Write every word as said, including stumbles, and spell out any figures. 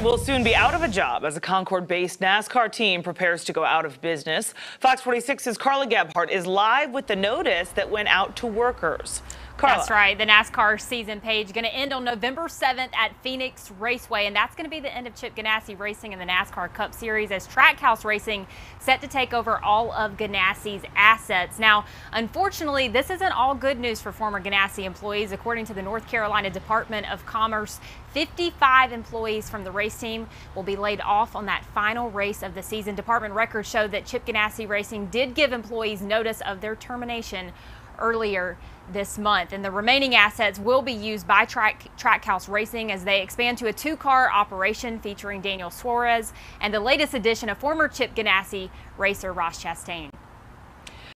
will soon be out of a job as a Concord-based NASCAR team prepares to go out of business. Fox forty-six's Carla Gabbard is live with the notice that went out to workers. Carla. That's right. The NASCAR season page going to end on November seventh at Phoenix Raceway, and that's going to be the end of Chip Ganassi Racing in the NASCAR Cup Series as Trackhouse Racing set to take over all of Ganassi's assets. Now, unfortunately, this isn't all good news for former Ganassi employees. According to the North Carolina Department of Commerce, fifty-five employees from the race team will be laid off on that final race of the season. Department records show that Chip Ganassi Racing did give employees notice of their termination earlier this month, and the remaining assets will be used by Track Trackhouse Racing as they expand to a two-car operation featuring Daniel Suarez and the latest addition of former Chip Ganassi racer Ross Chastain.